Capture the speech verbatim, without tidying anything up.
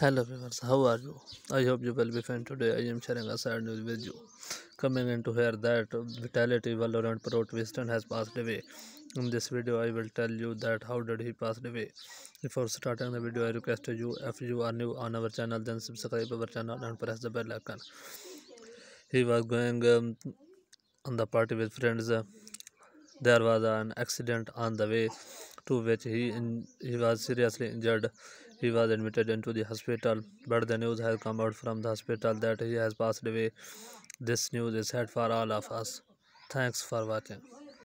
Hello viewers, how are you? I hope you will be fine. Today I am sharing a sad news with you. Coming in to hear that Vitality Valorant pro Twisten has passed away. In this video I will tell you that how did he pass away. Before starting the video I request you, if you are new on our channel, then subscribe our channel and press the bell icon. He was going um, on the party with friends. There was an accident on the way, to which he in, he was seriously injured. He was admitted into the hospital, but the news has come out from the hospital that he has passed away. This news is sad for all of us. Thanks for watching.